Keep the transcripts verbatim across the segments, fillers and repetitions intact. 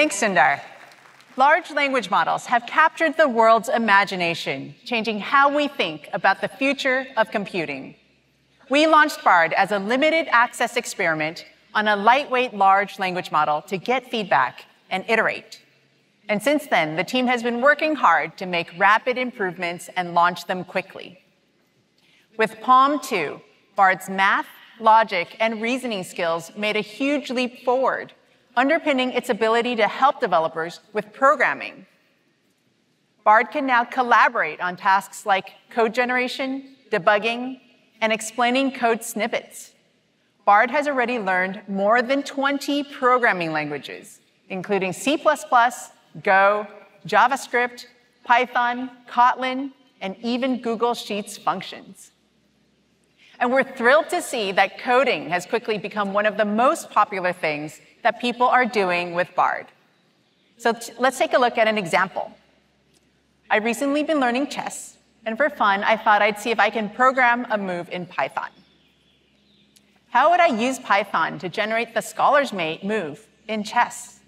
Thanks, Sundar. Large language models have captured the world's imagination, changing how we think about the future of computing. We launched Bard as a limited access experiment on a lightweight large language model to get feedback and iterate. And since then, the team has been working hard to make rapid improvements and launch them quickly. With PaLM two, Bard's math, logic, and reasoning skills made a huge leap forward, underpinning its ability to help developers with programming. Bard can now collaborate on tasks like code generation, debugging, and explaining code snippets. Bard has already learned more than twenty programming languages, including C plus plus, Go, JavaScript, Python, Kotlin, and even Google Sheets functions. And we're thrilled to see that coding has quickly become one of the most popular things that people are doing with Bard. So let's take a look at an example. I recently been learning chess, and for fun, I thought I'd see if I can program a move in Python. How would I use Python to generate the scholar's mate move in chess?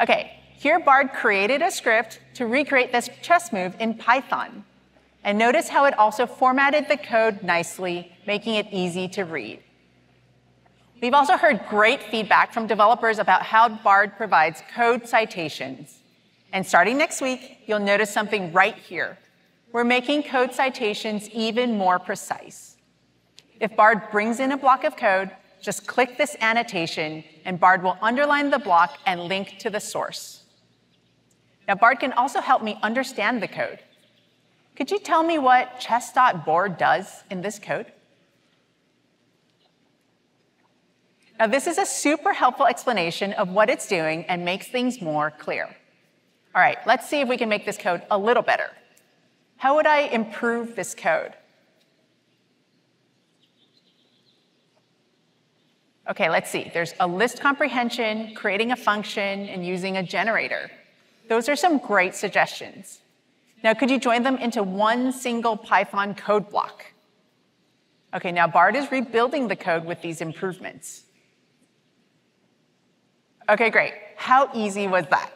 Okay, here Bard created a script to recreate this chess move in Python. And notice how it also formatted the code nicely, making it easy to read. We've also heard great feedback from developers about how Bard provides code citations. And starting next week, you'll notice something right here. We're making code citations even more precise. If Bard brings in a block of code, just click this annotation, and Bard will underline the block and link to the source. Now, Bard can also help me understand the code. Could you tell me what chess.board does in this code? Now, this is a super helpful explanation of what it's doing and makes things more clear. All right, let's see if we can make this code a little better. How would I improve this code? OK, let's see. There's a list comprehension, creating a function, and using a generator. Those are some great suggestions. Now, could you join them into one single Python code block? OK, now Bard is rebuilding the code with these improvements. OK, great. How easy was that?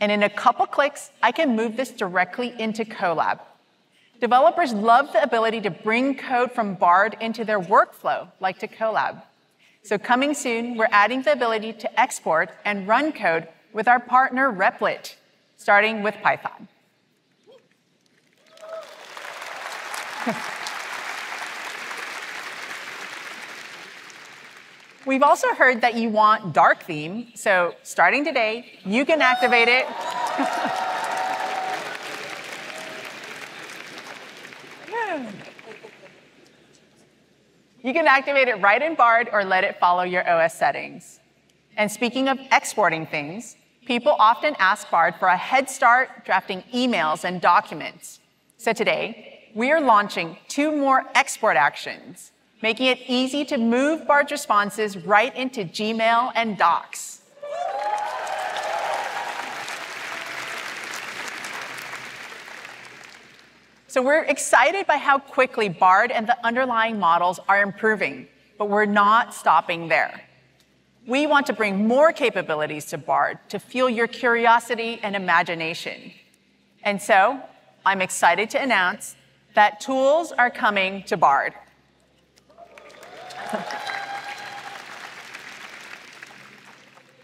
And in a couple clicks, I can move this directly into Colab. Developers love the ability to bring code from Bard into their workflow, like to Colab. So coming soon, we're adding the ability to export and run code with our partner Replit, starting with Python. We've also heard that you want dark theme, so starting today, you can activate it. You can activate it right in Bard or let it follow your O S settings. And speaking of exporting things, people often ask Bard for a head start drafting emails and documents. So today, we are launching two more export actions, making it easy to move Bard's responses right into Gmail and Docs. So we're excited by how quickly Bard and the underlying models are improving, but we're not stopping there. We want to bring more capabilities to Bard to fuel your curiosity and imagination. And so I'm excited to announce that tools are coming to Bard.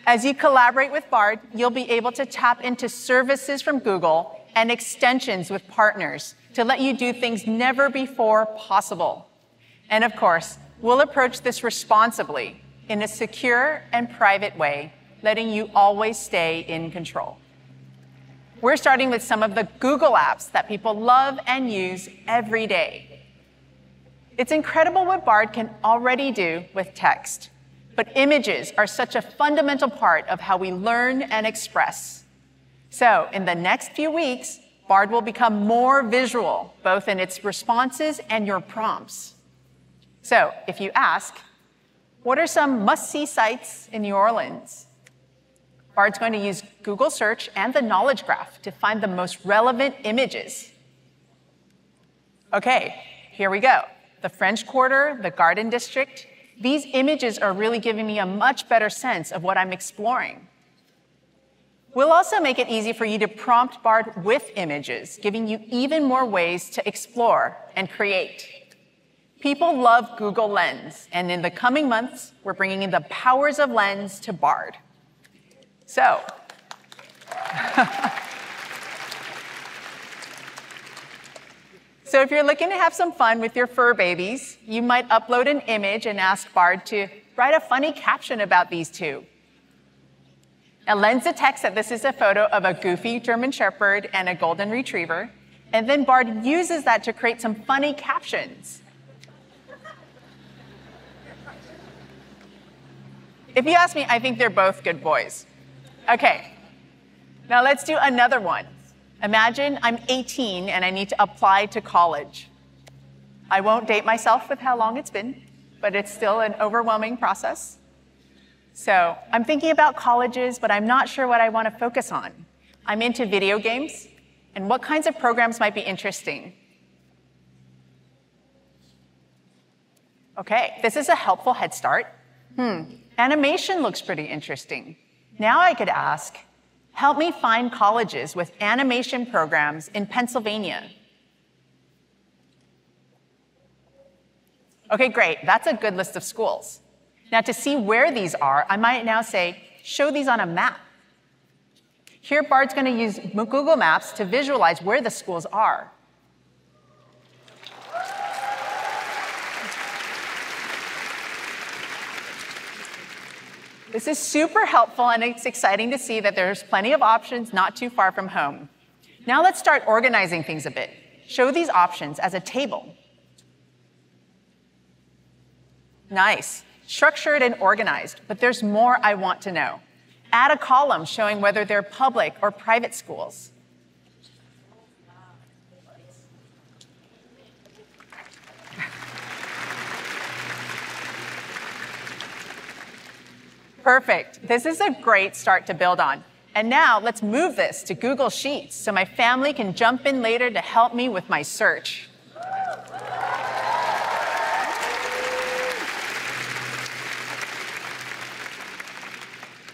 As you collaborate with Bard, you'll be able to tap into services from Google and extensions with partners to let you do things never before possible. And of course, we'll approach this responsibly in a secure and private way, letting you always stay in control. We're starting with some of the Google apps that people love and use every day. It's incredible what Bard can already do with text, but images are such a fundamental part of how we learn and express. So in the next few weeks, Bard will become more visual, both in its responses and your prompts. So if you ask, what are some must-see sites in New Orleans? Bard's going to use Google Search and the Knowledge Graph to find the most relevant images. OK, here we go. The French Quarter, the Garden District, These images are really giving me a much better sense of what I'm exploring. We'll also make it easy for you to prompt Bard with images, giving you even more ways to explore and create. People love Google Lens, and in the coming months, we're bringing in the powers of Lens to Bard. So, so if you're looking to have some fun with your fur babies, you might upload an image and ask Bard to write a funny caption about these two. Now, Lens detects that this is a photo of a goofy German Shepherd and a Golden Retriever, and then Bard uses that to create some funny captions. If you ask me, I think they're both good boys. Okay, now let's do another one. Imagine I'm eighteen and I need to apply to college. I won't date myself with how long it's been, but it's still an overwhelming process. So I'm thinking about colleges, but I'm not sure what I want to focus on. I'm into video games, and what kinds of programs might be interesting? Okay, this is a helpful head start. Hmm. Animation looks pretty interesting. Now I could ask, help me find colleges with animation programs in Pennsylvania. Okay, great, that's a good list of schools. Now to see where these are, I might now say, show these on a map. Here Bard's gonna use Google Maps to visualize where the schools are. This is super helpful, and it's exciting to see that there's plenty of options not too far from home. Now let's start organizing things a bit. Show these options as a table. Nice, structured and organized, but there's more I want to know. Add a column showing whether they're public or private schools. Perfect. This is a great start to build on. And now let's move this to Google Sheets so my family can jump in later to help me with my search.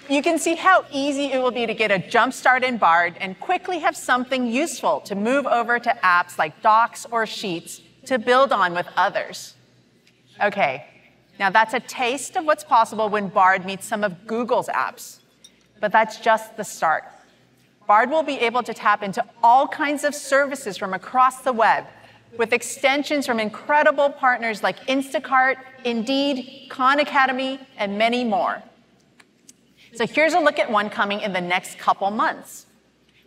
You can see how easy it will be to get a jump start in Bard and quickly have something useful to move over to apps like Docs or Sheets to build on with others. Okay. Now, that's a taste of what's possible when Bard meets some of Google's apps. But that's just the start. Bard will be able to tap into all kinds of services from across the web, with extensions from incredible partners like Instacart, Indeed, Khan Academy, and many more. So here's a look at one coming in the next couple months.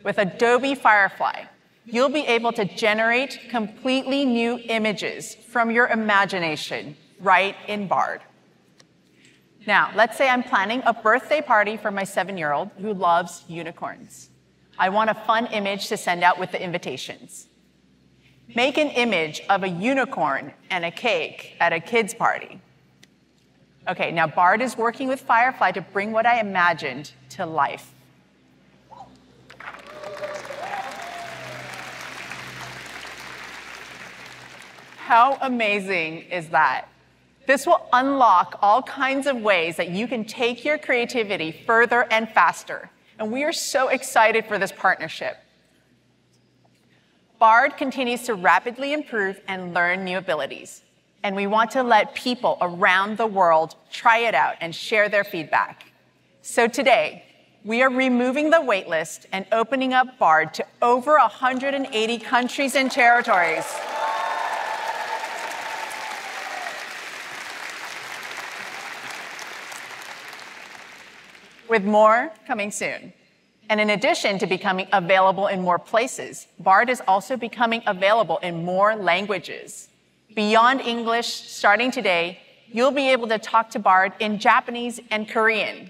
With Adobe Firefly, you'll be able to generate completely new images from your imagination, right in Bard. Now, let's say I'm planning a birthday party for my seven-year-old who loves unicorns. I want a fun image to send out with the invitations. Make an image of a unicorn and a cake at a kid's party. Okay, now Bard is working with Firefly to bring what I imagined to life. How amazing is that? This will unlock all kinds of ways that you can take your creativity further and faster. And we are so excited for this partnership. Bard continues to rapidly improve and learn new abilities. And we want to let people around the world try it out and share their feedback. So today, we are removing the wait list and opening up Bard to over one hundred eighty countries and territories. With more coming soon. And in addition to becoming available in more places, Bard is also becoming available in more languages. Beyond English, starting today, you'll be able to talk to Bard in Japanese and Korean.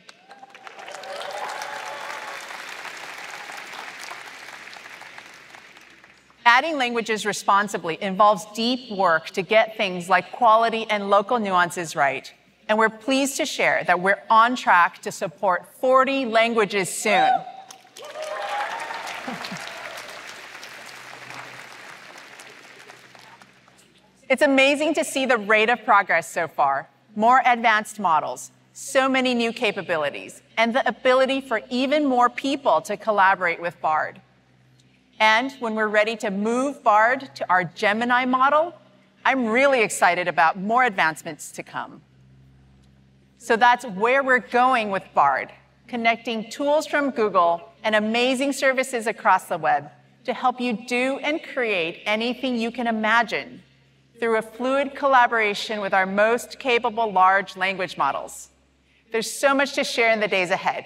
Adding languages responsibly involves deep work to get things like quality and local nuances right. And we're pleased to share that we're on track to support forty languages soon. It's amazing to see the rate of progress so far. more advanced models, so many new capabilities, and the ability for even more people to collaborate with Bard. And when we're ready to move Bard to our Gemini model, I'm really excited about more advancements to come. So that's where we're going with Bard, connecting tools from Google and amazing services across the web to help you do and create anything you can imagine through a fluid collaboration with our most capable large language models. There's so much to share in the days ahead.